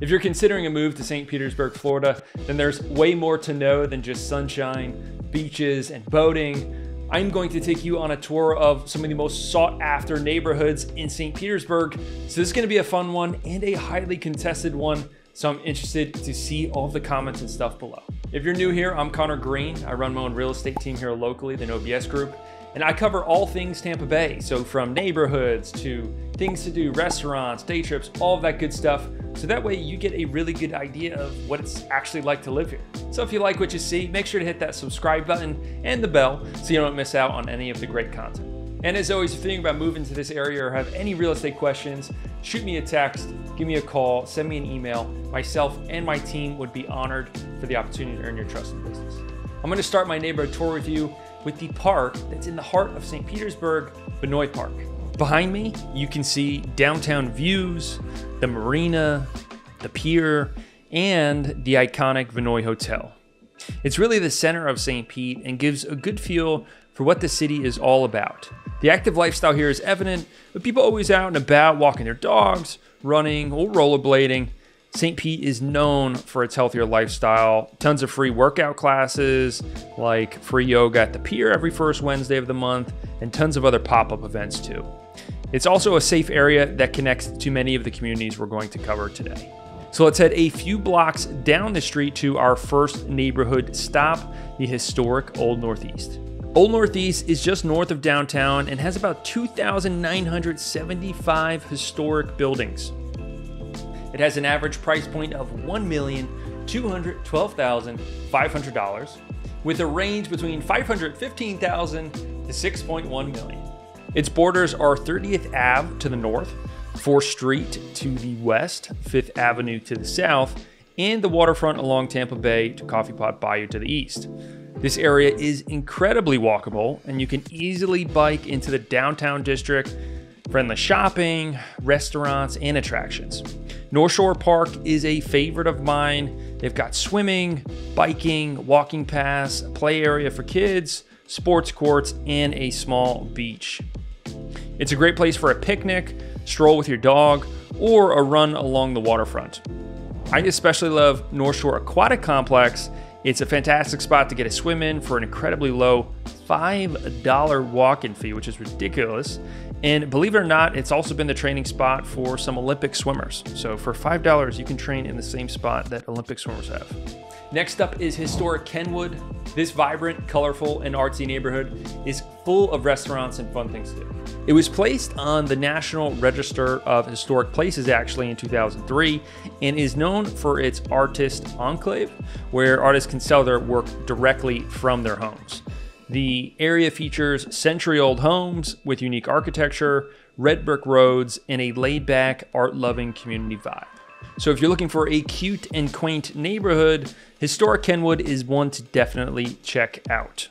If you're considering a move to St. Petersburg, Florida, then there's way more to know than just sunshine, beaches, and boating. I'm going to take you on a tour of some of the most sought after neighborhoods in St. Petersburg. So this is gonna be a fun one and a highly contested one. So I'm interested to see all the comments and stuff below. If you're new here, I'm Conor Green. I run my own real estate team here locally, the No BS Group, and I cover all things Tampa Bay. So from neighborhoods to things to do, restaurants, day trips, all that good stuff. So that way you get a really good idea of what it's actually like to live here. So if you like what you see, make sure to hit that subscribe button and the bell so you don't miss out on any of the great content. And as always, if you're thinking about moving to this area or have any real estate questions, shoot me a text, give me a call, send me an email. Myself and my team would be honored for the opportunity to earn your trust in business. I'm going to start my neighborhood tour review with the park that's in the heart of St. Petersburg, Vinoy Park. Behind me, you can see downtown views, the marina, the pier, and the iconic Vinoy Hotel. It's really the center of St. Pete and gives a good feel for what the city is all about. The active lifestyle here is evident, with people always out and about walking their dogs, running, or rollerblading. St. Pete is known for its healthier lifestyle, tons of free workout classes, like free yoga at the pier every first Wednesday of the month, and tons of other pop-up events too. It's also a safe area that connects to many of the communities we're going to cover today. So let's head a few blocks down the street to our first neighborhood stop, the historic Old Northeast. Old Northeast is just north of downtown and has about 2,975 historic buildings. It has an average price point of $1,212,500 with a range between $515,000 to $6.1 million. Its borders are 30th Ave to the north, 4th Street to the west, 5th Avenue to the south, and the waterfront along Tampa Bay to Coffee Pot Bayou to the east. This area is incredibly walkable and you can easily bike into the downtown district, friendly shopping, restaurants, and attractions. North Shore Park is a favorite of mine. They've got swimming, biking, walking paths, a play area for kids, sports courts, and a small beach. It's a great place for a picnic, stroll with your dog, or a run along the waterfront. I especially love North Shore Aquatic Complex. It's a fantastic spot to get a swim in for an incredibly low $5 walk-in fee, which is ridiculous. And believe it or not, it's also been the training spot for some Olympic swimmers. So for $5, you can train in the same spot that Olympic swimmers have. Next up is Historic Kenwood. This vibrant, colorful, and artsy neighborhood is full of restaurants and fun things to do. It was placed on the National Register of Historic Places actually in 2003 and is known for its artist enclave, where artists can sell their work directly from their homes. The area features century-old homes with unique architecture, red brick roads, and a laid-back, art-loving community vibe. So if you're looking for a cute and quaint neighborhood, Historic Kenwood is one to definitely check out.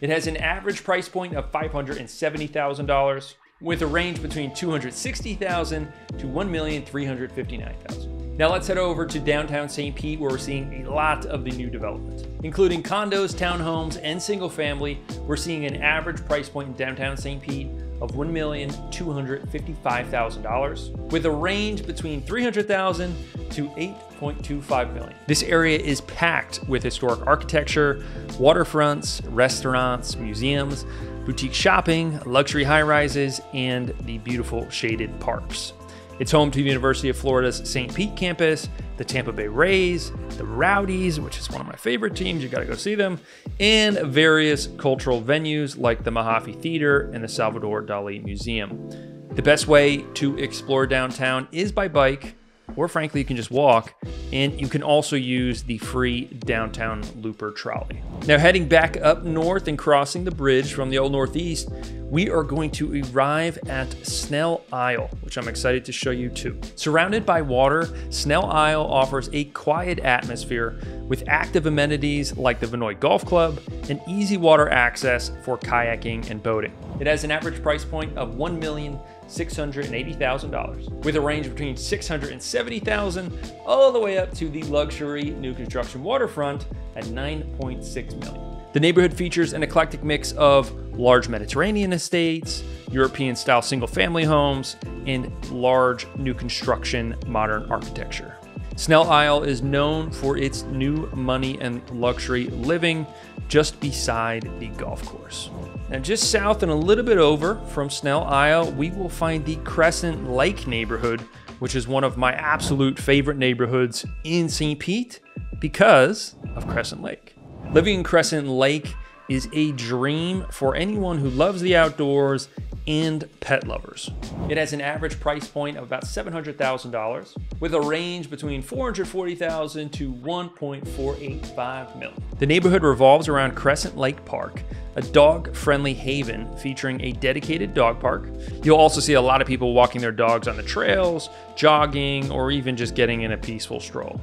It has an average price point of $570,000 with a range between $260,000 to $1,359,000. Now let's head over to downtown St. Pete, where we're seeing a lot of the new development, including condos, townhomes, and single family. We're seeing an average price point in downtown St. Pete of $1,255,000 with a range between $300,000 to $8.25 million. This area is packed with historic architecture, waterfronts, restaurants, museums, boutique shopping, luxury high rises, and the beautiful shaded parks. It's home to the University of Florida's St. Pete campus, the Tampa Bay Rays, the Rowdies, which is one of my favorite teams, you gotta go see them, and various cultural venues like the Mahaffey Theater and the Salvador Dali Museum. The best way to explore downtown is by bike, or frankly, you can just walk, and you can also use the free downtown looper trolley. Now heading back up north and crossing the bridge from the Old Northeast, we are going to arrive at Snell Isle, which I'm excited to show you too. Surrounded by water, Snell Isle offers a quiet atmosphere with active amenities like the Vinoy Golf Club and easy water access for kayaking and boating. It has an average price point of $1,680,000 with a range between $670,000 all the way up to the luxury new construction waterfront at $9.6 million. The neighborhood features an eclectic mix of large Mediterranean estates, European-style single-family homes, and large new construction modern architecture. Snell Isle is known for its new money and luxury living just beside the golf course. Now, just south and a little bit over from Snell Isle, we will find the Crescent Lake neighborhood, which is one of my absolute favorite neighborhoods in St. Pete because of Crescent Lake. Living in Crescent Lake is a dream for anyone who loves the outdoors and pet lovers. It has an average price point of about $700,000 with a range between $440,000 to $1.485 million. The neighborhood revolves around Crescent Lake Park, a dog-friendly haven featuring a dedicated dog park. You'll also see a lot of people walking their dogs on the trails, jogging, or even just getting in a peaceful stroll.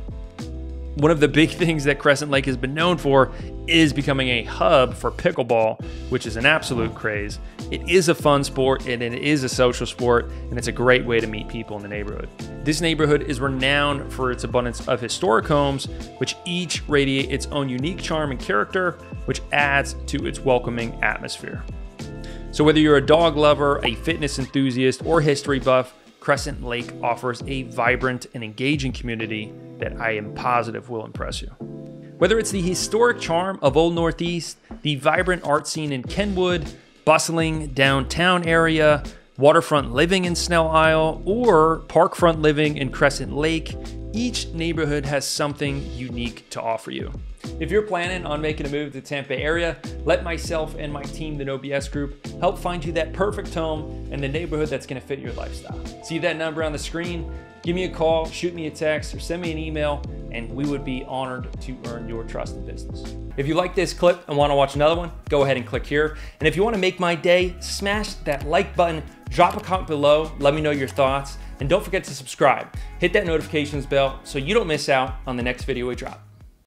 One of the big things that Crescent Lake has been known for is becoming a hub for pickleball, which is an absolute craze. It is a fun sport and it is a social sport, and it's a great way to meet people in the neighborhood. This neighborhood is renowned for its abundance of historic homes, which each radiate its own unique charm and character, which adds to its welcoming atmosphere. So whether you're a dog lover, a fitness enthusiast, or history buff, Crescent Lake offers a vibrant and engaging community that I am positive will impress you. Whether it's the historic charm of Old Northeast, the vibrant art scene in Kenwood, bustling downtown area, waterfront living in Snell Isle, or parkfront living in Crescent Lake, each neighborhood has something unique to offer you. If you're planning on making a move to the Tampa area, let myself and my team, the No BS Group, help find you that perfect home and the neighborhood that's gonna fit your lifestyle. See that number on the screen? Give me a call, shoot me a text, or send me an email, and we would be honored to earn your trust and business. If you like this clip and wanna watch another one, go ahead and click here. And if you wanna make my day, smash that like button, drop a comment below, let me know your thoughts, and don't forget to subscribe. Hit that notifications bell so you don't miss out on the next video we drop.